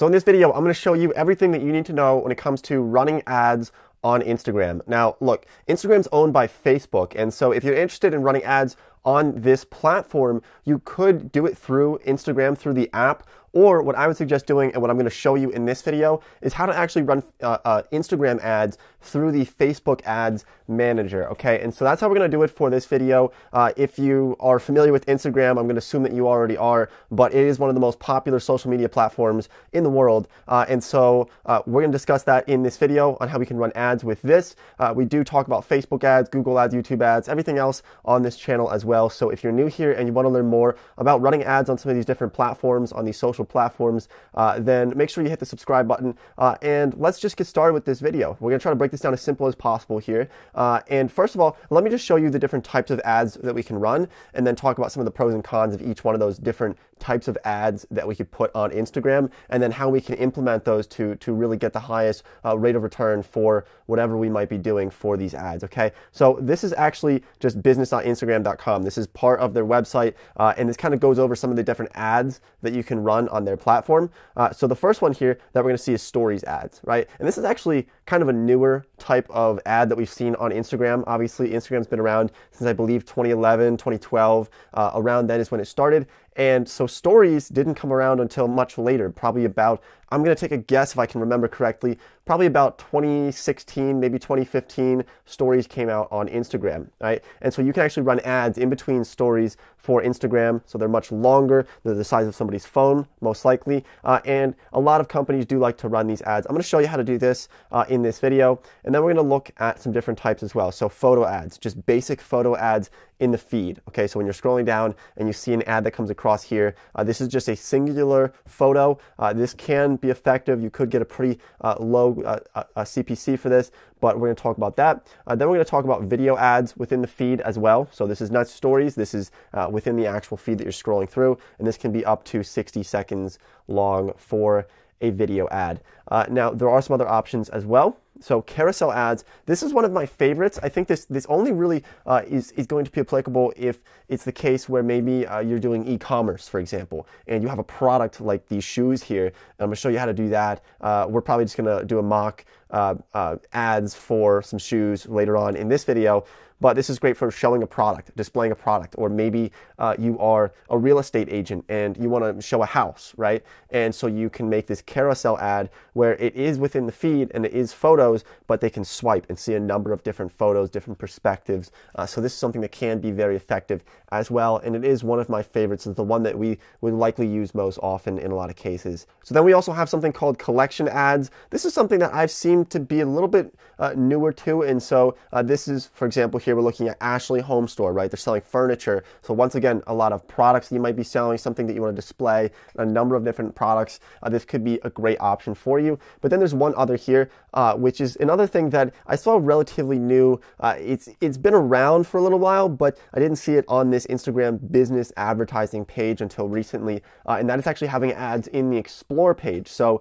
So in this video, I'm going to show you everything that you need to know when it comes to running ads on Instagram. Now, look, Instagram's owned by Facebook, and so if you're interested in running ads on this platform, you could do it through Instagram, through the app, or what I would suggest doing, and what I'm going to show you in this video, is how to actually run Instagram ads through the Facebook Ads Manager, okay? And so that's how we're going to do it for this video. If you are familiar with Instagram, I'm going to assume that you already are, but it is one of the most popular social media platforms in the world, and so we're going to discuss that in this video on how we can run ads with this. We do talk about Facebook ads, Google ads, YouTube ads, everything else on this channel as well, so if you're new here and you want to learn more about running ads on some of these different platforms, on these social platforms, then make sure you hit the subscribe button, and let's just get started with this video. We're going to try to break this down as simple as possible here, and first of all, let me just show you the different types of ads that we can run, and then talk about some of the pros and cons of each one of those different types of ads that we could put on Instagram, and then how we can implement those to really get the highest rate of return for whatever we might be doing for these ads, okay? So this is actually just business.instagram.com. This is part of their website, and this kind of goes over some of the different ads that you can run on their platform. So the first one here that we're going to see is stories ads, right? And this is actually kind of a newer type of ad that we've seen on Instagram. Obviously, Instagram's been around since I believe 2011, 2012, around then is when it started. And so stories didn't come around until much later, probably about, I'm going to take a guess if I can remember correctly, probably about 2016, maybe 2015, stories came out on Instagram, right? And so you can actually run ads in between stories for Instagram, so they're much longer, they're the size of somebody's phone, most likely, and a lot of companies do like to run these ads. I'm going to show you how to do this in this video, and then we're going to look at some different types as well. So photo ads, just basic photo ads in the feed, okay? So when you're scrolling down and you see an ad that comes across here, this is just a singular photo. This can be effective. You could get a pretty low CPC for this, but we're going to talk about that. Then we're going to talk about video ads within the feed as well. So this is not stories. This is within the actual feed that you're scrolling through, and this can be up to 60 seconds long for a video ad. Now, there are some other options as well. So carousel ads, this is one of my favorites. I think this only really is going to be applicable if it's the case where maybe you're doing e-commerce, for example, and you have a product like these shoes here. And I'm going to show you how to do that. We're probably just going to do a mock ads for some shoes later on in this video. But this is great for showing a product, displaying a product, or maybe you are a real estate agent and you want to show a house, right? And so you can make this carousel ad where it is within the feed and it is photos, but they can swipe and see a number of different photos, different perspectives. So this is something that can be very effective as well, and it is one of my favorites. It's the one that we would likely use most often in a lot of cases. So then we also have something called collection ads. This is something that I've seemed to be a little bit newer to, and so this is, for example, here we're looking at Ashley Home Store, right? They're selling furniture. So once again, a lot of products that you might be selling, something that you want to display, a number of different products. This could be a great option for you. But then there's one other here, which is another thing that I saw relatively new. It's been around for a little while, but I didn't see it on this Instagram business advertising page until recently. And that is actually having ads in the Explore page. So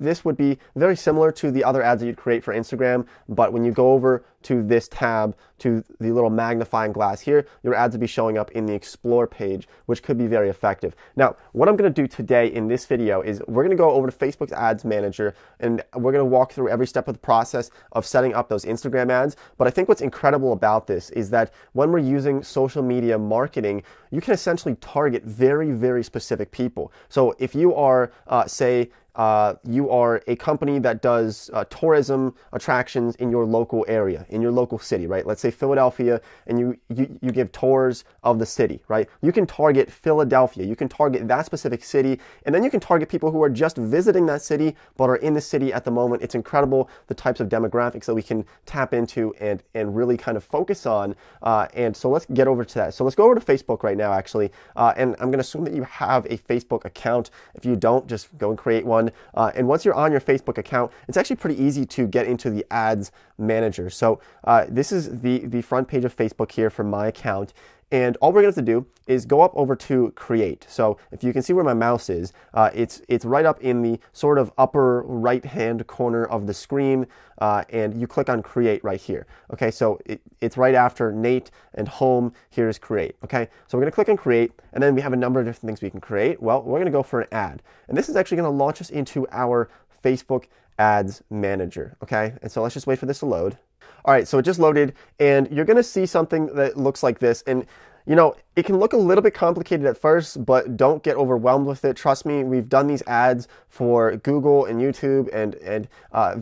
this would be very similar to the other ads that you'd create for Instagram, but when you go over to this tab, to the little magnifying glass here, your ads will be showing up in the Explore page, which could be very effective. Now, what I'm going to do today in this video is we're going to go over to Facebook's Ads Manager, and we're going to walk through every step of the process of setting up those Instagram ads. But I think what's incredible about this is that when we're using social media marketing, you can essentially target very, very specific people. So if you are, say, you are a company that does tourism attractions in your local area, in your local city, right? Let's say Philadelphia, and you give tours of the city, right? You can target Philadelphia. You can target that specific city, and then you can target people who are just visiting that city but are in the city at the moment. It's incredible the types of demographics that we can tap into and really kind of focus on. And so let's get over to that. So let's go over to Facebook right now, actually. And I'm going to assume that you have a Facebook account. If you don't, just go and create one. And once you're on your Facebook account, it's actually pretty easy to get into the Ads Manager. So this is the front page of Facebook here for my account. And all we're gonna have to do is go up over to Create. So if you can see where my mouse is, it's right up in the sort of upper right-hand corner of the screen, and you click on Create right here. Okay, so it's right after Nate and Home, here's Create. Okay, so we're gonna click on Create, and then we have a number of different things we can create. Well, we're gonna go for an ad. And this is actually gonna launch us into our Facebook Ads Manager, okay? And so let's just wait for this to load. All right, so it just loaded, and you're gonna see something that looks like this, and you know, it can look a little bit complicated at first, but don't get overwhelmed with it. Trust me, we've done these ads for Google and YouTube and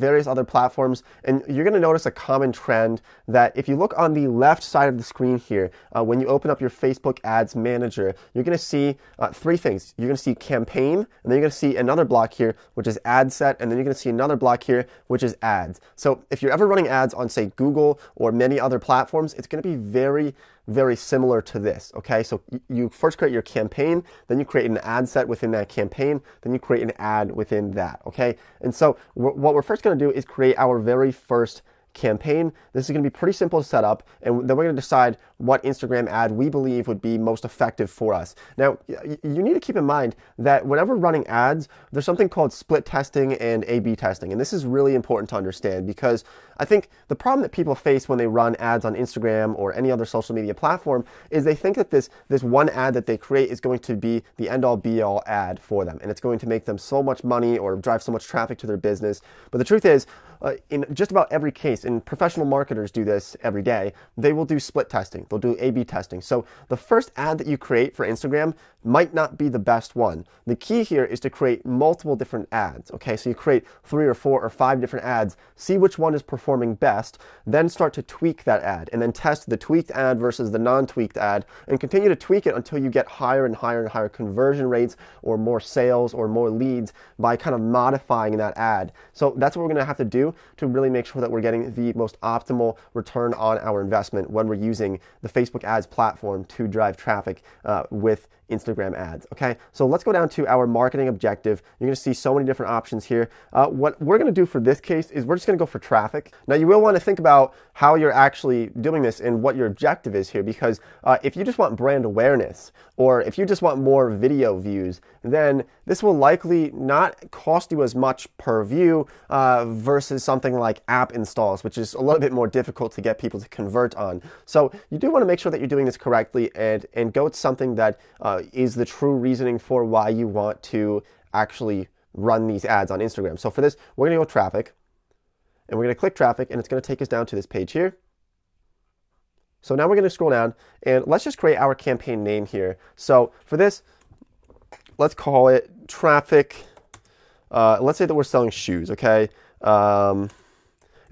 various other platforms, and you're gonna notice a common trend that if you look on the left side of the screen here, when you open up your Facebook Ads Manager, you're gonna see three things. You're gonna see Campaign, and then you're gonna see another block here, which is Ad Set, and then you're gonna see another block here, which is Ads. So if you're ever running ads on, say, Google or many other platforms, it's gonna be very, very similar to this, okay? So you first create your campaign, then you create an ad set within that campaign, then you create an ad within that, okay? And so what we're first gonna do is create our very first campaign. This is gonna be pretty simple to set up, and then we're gonna decide what Instagram ad we believe would be most effective for us. Now, you need to keep in mind that whenever running ads, there's something called split testing and A/B testing, and this is really important to understand because I think the problem that people face when they run ads on Instagram or any other social media platform is they think that this one ad that they create is going to be the end-all be-all ad for them, and it's going to make them so much money or drive so much traffic to their business. But the truth is, in just about every case, and professional marketers do this every day, they will do split testing. They'll do A/B testing. So the first ad that you create for Instagram might not be the best one. The key here is to create multiple different ads, okay? So you create 3 or 4 or 5 different ads, see which one is performing best, then start to tweak that ad, and then test the tweaked ad versus the non-tweaked ad, and continue to tweak it until you get higher and higher and higher conversion rates or more sales or more leads by kind of modifying that ad. So that's what we're gonna have to do to really make sure that we're getting the most optimal return on our investment when we're using the Facebook Ads platform to drive traffic with Instagram ads, okay? So let's go down to our marketing objective. You're gonna see so many different options here. What we're gonna do for this case is we're just gonna go for traffic. Now, you will wanna think about how you're actually doing this and what your objective is here, because if you just want brand awareness, or if you just want more video views, then this will likely not cost you as much per view versus something like app installs, which is a little bit more difficult to get people to convert on. So you do wanna make sure that you're doing this correctly and go to something that is the true reasoning for why you want to actually run these ads on Instagram. So for this, we're gonna go traffic, and we're gonna click traffic, and it's gonna take us down to this page here. So now we're gonna scroll down, and let's just create our campaign name here. So for this, let's call it traffic. Let's say that we're selling shoes, okay?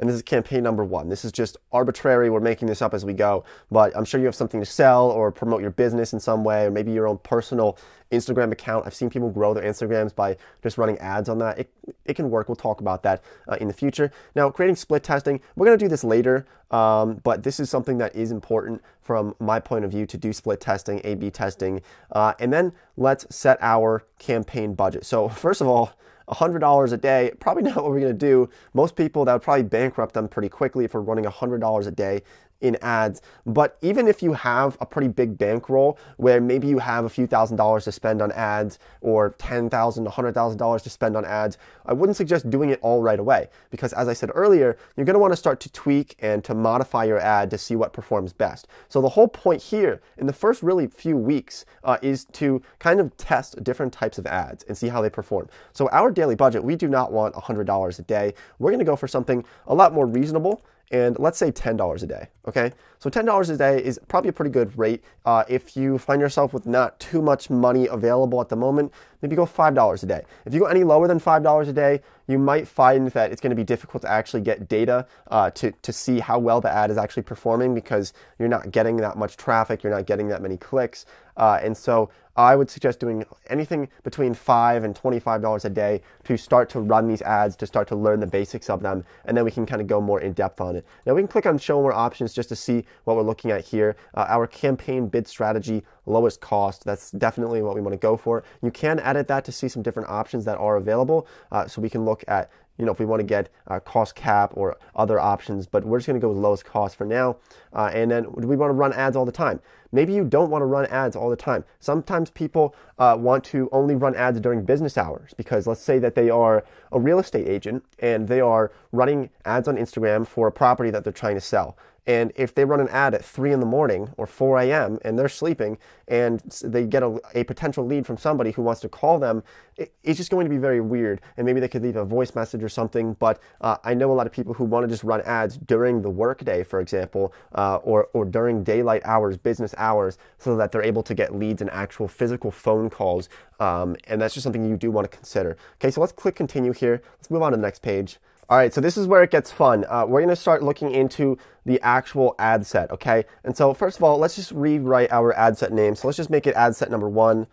And this is campaign number 1. This is just arbitrary. We're making this up as we go, but I'm sure you have something to sell or promote your business in some way, or maybe your own personal Instagram account. I've seen people grow their Instagrams by just running ads on that. It can work. We'll talk about that in the future. Now, creating split testing, we're gonna do this later, but this is something that is important from my point of view to do split testing, A/B testing, and then let's set our campaign budget. So first of all, $100 a day, probably not what we're gonna do. Most people, that would probably bankrupt them pretty quickly if we're running $100 a day in ads. But even if you have a pretty big bankroll where maybe you have a few $1,000s to spend on ads, or $10,000, $100,000 to spend on ads, I wouldn't suggest doing it all right away, because as I said earlier, you're gonna wanna start to tweak and to modify your ad to see what performs best. So the whole point here in the first really few weeks is to kind of test different types of ads and see how they perform. So our daily budget, we do not want $100 a day. We're gonna go for something a lot more reasonable, and let's say $10 a day, okay? So $10 a day is probably a pretty good rate. If you find yourself with not too much money available at the moment, maybe go $5 a day. If you go any lower than $5 a day, you might find that it's gonna be difficult to actually get data to see how well the ad is actually performing, because you're not getting that much traffic, you're not getting that many clicks, and so I would suggest doing anything between $5 and $25 a day to start to run these ads, to start to learn the basics of them, and then we can kind of go more in depth on it. Now we can click on show more options just to see what we're looking at here. Our campaign bid strategy lowest cost. That's definitely what we want to go for. You can edit that to see some different options that are available. So we can look at, you know, if we want to get a cost cap or other options, but we're just going to go with lowest cost for now. And then do we want to run ads all the time? Maybe you don't want to run ads all the time. Sometimes people want to only run ads during business hours, because let's say that they are a real estate agent and they are running ads on Instagram for a property that they're trying to sell. And if they run an ad at 3 in the morning or 4 a.m. and they're sleeping and they get a potential lead from somebody who wants to call them, it's just going to be very weird. And maybe they could leave a voice message or something. But I know a lot of people who want to just run ads during the workday, for example, or during daylight hours, business hours, so that they're able to get leads and actual physical phone calls. And that's just something you do want to consider. Okay, so let's click continue here. Let's move on to the next page. All right, so this is where it gets fun. We're going to start looking into the actual ad set, okay? And so first of all, let's just rewrite our ad set name. So let's just make it ad set number 1,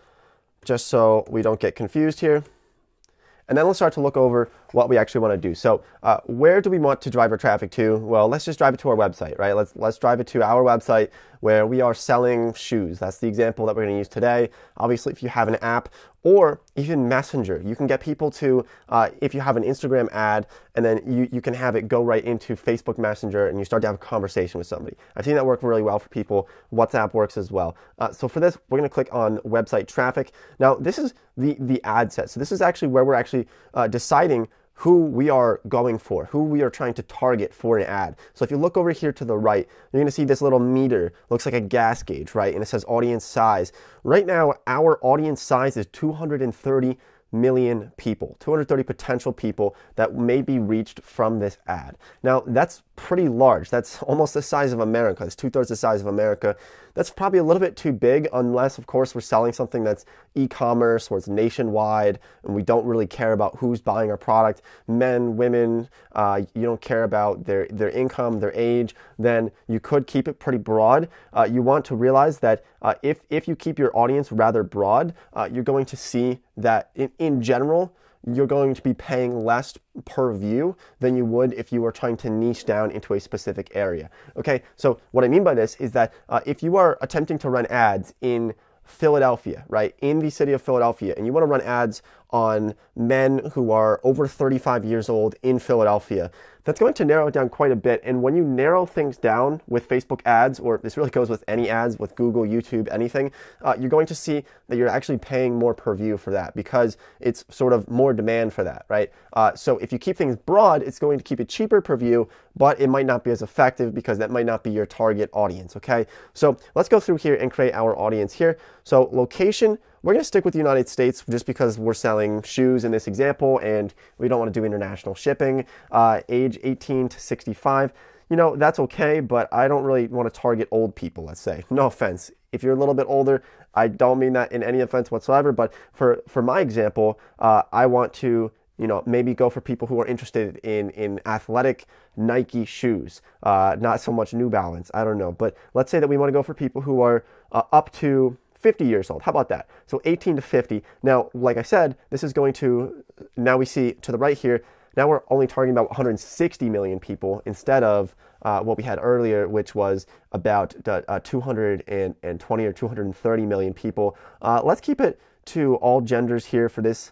just so we don't get confused here. And then we'll start to look over what we actually want to do. So where do we want to drive our traffic to? Well, let's just drive it to our website, right? Let's drive it to our website where we are selling shoes. That's the example that we're going to use today. Obviously, if you have an app or even Messenger, you can get people to, if you have an Instagram ad, and then you can have it go right into Facebook Messenger and you start to have a conversation with somebody. I've seen that work really well for people. WhatsApp works as well. So for this, we're going to click on website traffic. Now, this is the ad set. So this is actually where we're actually deciding who we are going for, who we are trying to target for an ad. So if you look over here to the right, you're going to see this little meter. Looks like a gas gauge, right? And it says audience size. Right now, our audience size is 230 million people, 230 potential people that may be reached from this ad. Now, that's pretty large. That's almost the size of America. It's 2/3 the size of America. That's probably a little bit too big, unless, of course, we're selling something that's e-commerce or it's nationwide and we don't really care about who's buying our product, men, women, you don't care about their income, their age, then you could keep it pretty broad. You want to realize that if you keep your audience rather broad, you're going to see that in general, you're going to be paying less per view than you would if you were trying to niche down into a specific area. Okay, so what I mean by this is that if you are attempting to run ads in Philadelphia, right, in the city of Philadelphia, and you want to run ads on men who are over 35 years old in Philadelphia, that's going to narrow it down quite a bit. And when you narrow things down with Facebook ads, or this really goes with any ads, with Google, YouTube, anything, you're going to see that you're actually paying more per view for that, because it's sort of more demand for that, right? So if you keep things broad, it's going to keep it cheaper per view, but it might not be as effective because that might not be your target audience, okay? So let's go through here and create our audience here. So location, we're going to stick with the United States just because we're selling shoes in this example and we don't want to do international shipping. Age 18 to 65, you know, that's okay, but I don't really want to target old people, let's say. No offense. If you're a little bit older, I don't mean that in any offense whatsoever, but for my example, I want to, you know, maybe go for people who are interested in athletic Nike shoes, not so much New Balance. I don't know, but let's say that we want to go for people who are up to 50 years old. How about that? So 18 to 50. Now, like I said, this is going to, now we see to the right here, now we're only targeting about 160 million people instead of what we had earlier, which was about 220 or 230 million people. Let's keep it to all genders here for this,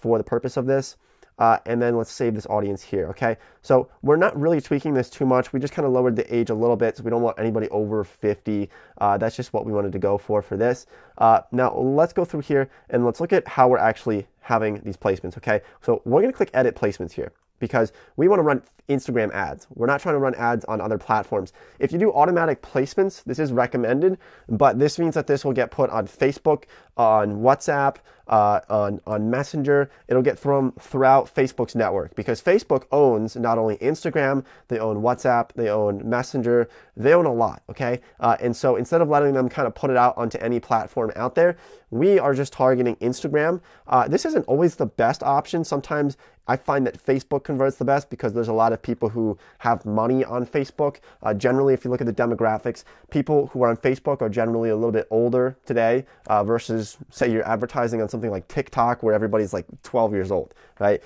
for the purpose of this. And then let's save this audience here, okay? So we're not really tweaking this too much. We just kind of lowered the age a little bit, so we don't want anybody over 50. That's just what we wanted to go for this. Now let's go through here and let's look at how we're actually having these placements, okay? So we're gonna click edit placements here, because we want to run Instagram ads. We're not trying to run ads on other platforms. If you do automatic placements, this is recommended, but this means that this will get put on Facebook, on WhatsApp, on Messenger. It'll get thrown throughout Facebook's network, because Facebook owns not only Instagram, they own WhatsApp, they own Messenger, they own a lot, okay? And so instead of letting them kind of put it out onto any platform out there, we are just targeting Instagram. This isn't always the best option. Sometimes I find that Facebook converts the best because there's a lot of people who have money on Facebook. Generally, if you look at the demographics, people who are on Facebook are generally a little bit older today versus, say, you're advertising on something like TikTok where everybody's like 12 years old, right?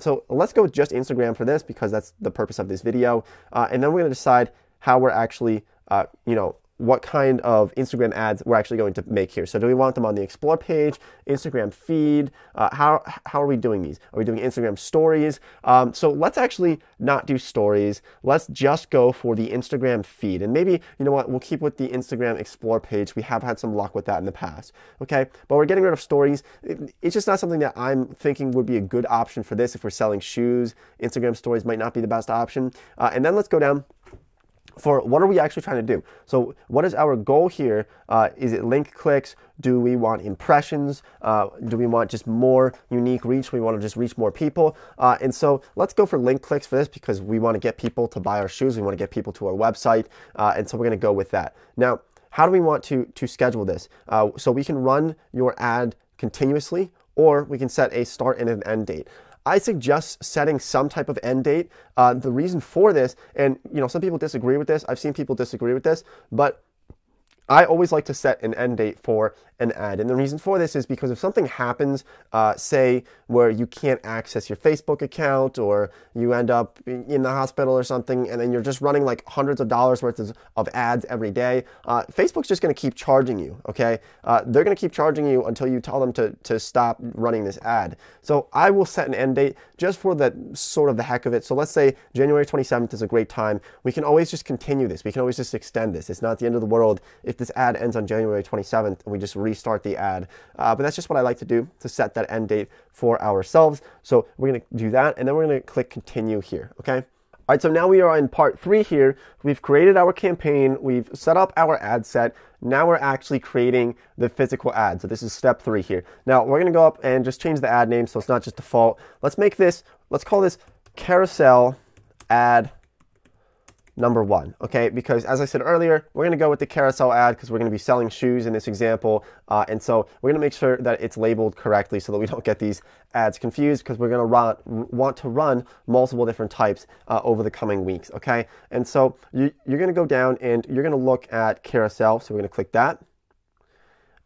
So let's go with just Instagram for this, because that's the purpose of this video. And then we're going to decide how we're actually, you know, what kind of Instagram ads we're actually going to make here. So do we want them on the Explore page, Instagram feed? How are we doing these? Are we doing Instagram stories? So let's actually not do stories. Let's just go for the Instagram feed. And maybe, you know what, we'll keep with the Instagram Explore page. We have had some luck with that in the past, okay? But we're getting rid of stories. It's just not something that I'm thinking would be a good option for this. If we're selling shoes, Instagram stories might not be the best option. And then let's go down for what are we actually trying to do. So what is our goal here? Is it link clicks? Do we want impressions? Do we want just more unique reach? We want to just reach more people. And so let's go for link clicks for this because we want to get people to buy our shoes. We want to get people to our website. And so we're going to go with that. Now, how do we want to schedule this? So we can run your ad continuously, or we can set a start and an end date. I suggest setting some type of end date. The reason for this, and you know, some people disagree with this. I've seen people disagree with this, but I always like to set an end date for an ad. And the reason for this is because if something happens, say where you can't access your Facebook account, or you end up in the hospital or something, and then you're just running like hundreds of dollars worth of ads every day, Facebook's just going to keep charging you, okay? They're going to keep charging you until you tell them to stop running this ad. So I will set an end date just for the sort of the heck of it. So let's say January 27th is a great time. We can always just continue this. We can always just extend this. It's not the end of the world if this ad ends on January 27th and we just restart the ad. But that's just what I like to do to set that end date for ourselves. So we're going to do that, and then we're going to click continue here, okay? All right, so now we are in part 3 here. We've created our campaign. We've set up our ad set. Now we're actually creating the physical ad. So this is step 3 here. Now we're going to go up and just change the ad name so it's not just default. Let's make this, let's call this carousel ad number 1, okay? Because as I said earlier, we're gonna go with the carousel ad because we're gonna be selling shoes in this example. And so we're gonna make sure that it's labeled correctly so that we don't get these ads confused, because we're gonna want to run multiple different types over the coming weeks, okay? And so you're gonna go down and you're gonna look at carousel. So we're gonna click that.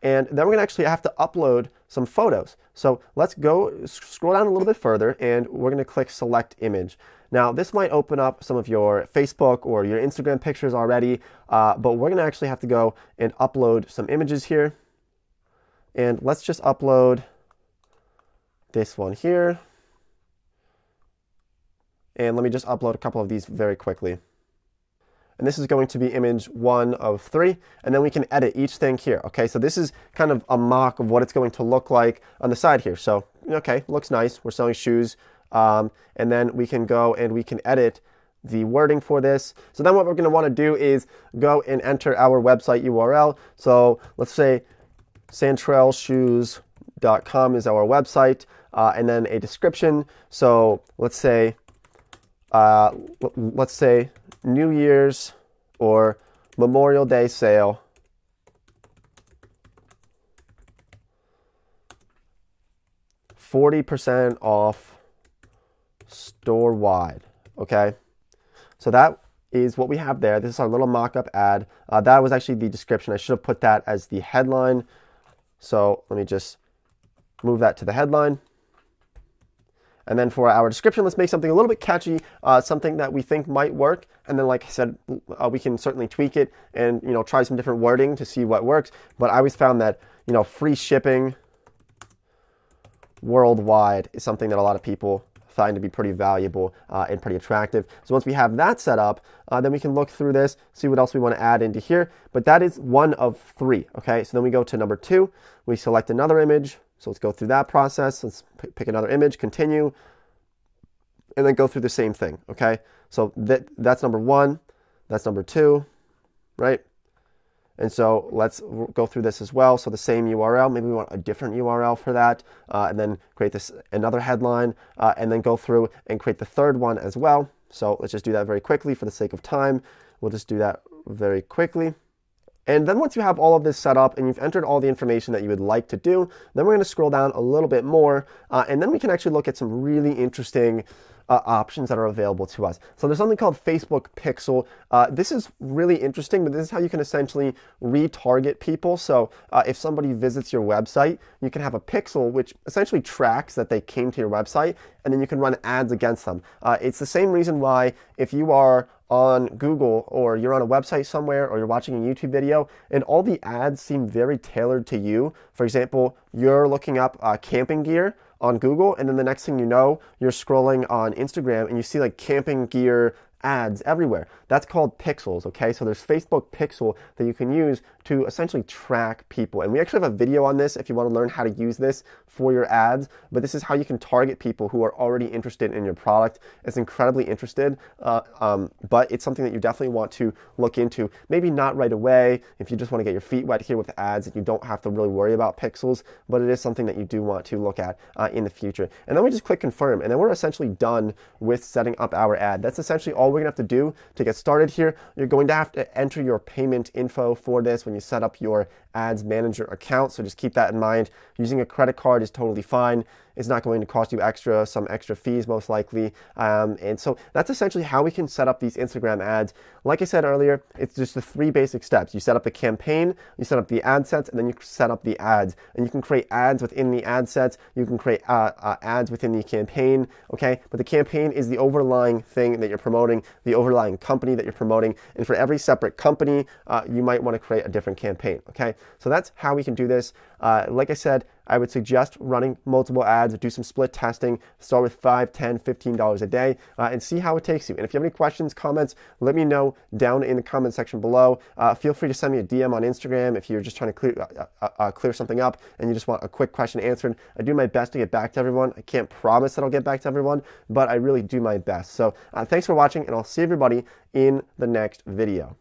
And then we're gonna actually have to upload some photos. So let's go scroll down a little bit further, and we're gonna click select image. Now this might open up some of your Facebook or your Instagram pictures already, but we're gonna actually have to go and upload some images here. And let's just upload this one here. And let me just upload a couple of these very quickly. And this is going to be image 1 of 3, and then we can edit each thing here, okay? So this is kind of a mock of what it's going to look like on the side here. So, okay, looks nice, we're selling shoes, and then we can go and we can edit the wording for this. So then what we're gonna wanna do is go and enter our website URL. So let's say santrellshoes.com is our website, and then a description. So let's say New Year's or Memorial Day sale. $40% off store-wide, okay? So that is what we have there. This is our little mock-up ad. That was actually the description. I should have put that as the headline. So let me just move that to the headline. And then for our description, let's make something a little bit catchy, something that we think might work. And then, like I said, we can certainly tweak it and, you know, try some different wording to see what works. But I always found that, you know, free shipping worldwide is something that a lot of people find to be pretty valuable and pretty attractive. So once we have that set up, then we can look through this, see what else we want to add into here. But that is 1 of 3, okay? So then we go to number 2. We select another image. So let's go through that process. Let's pick another image, continue, and then go through the same thing, okay? So that's number 1, that's number 2, right? And so let's go through this as well. So the same URL, maybe we want a different URL for that, and then create this another headline, and then go through and create the third one as well. So let's just do that very quickly for the sake of time. We'll just do that very quickly. And then once you have all of this set up and you've entered all the information that you would like to do, then we're gonna scroll down a little bit more, and then we can actually look at some really interesting options that are available to us. So there's something called Facebook Pixel. This is really interesting, but this is how you can essentially retarget people. So if somebody visits your website, you can have a pixel which essentially tracks that they came to your website, and then you can run ads against them. It's the same reason why if you are on Google, or you're on a website somewhere, or you're watching a YouTube video, and all the ads seem very tailored to you. For example, you're looking up camping gear on Google, and then the next thing you know, you're scrolling on Instagram and you see like camping gear ads everywhere. That's called pixels, okay? So there's Facebook pixel that you can use to essentially track people. And we actually have a video on this if you want to learn how to use this for your ads, but this is how you can target people who are already interested in your product. It's incredibly interested, but it's something that you definitely want to look into. Maybe not right away if you just want to get your feet wet here with ads and you don't have to really worry about pixels, but it is something that you do want to look at in the future. And then we just click confirm, and then we're essentially done with setting up our ad. That's essentially all we're gonna have to do to get started here. You're going to have to enter your payment info for this when you set up your Ads Manager account, so just keep that in mind. Using a credit card is totally fine. It's not going to cost you extra, some extra fees most likely. And so that's essentially how we can set up these Instagram ads. Like I said earlier, it's just the three basic steps. You set up the campaign, you set up the ad sets, and then you set up the ads. And you can create ads within the ad sets. You can create ads within the campaign, okay? But the campaign is the overlying thing that you're promoting, the overlying company that you're promoting. And for every separate company, you might want to create a different campaign, okay? So that's how we can do this. Like I said, I would suggest running multiple ads, do some split testing, start with $5, $10, $15 a day, and see how it takes you. And if you have any questions, comments, let me know down in the comment section below. Feel free to send me a DM on Instagram if you're just trying to clear something up and you just want a quick question answered. I do my best to get back to everyone. I can't promise that I'll get back to everyone, but I really do my best. So thanks for watching, and I'll see everybody in the next video.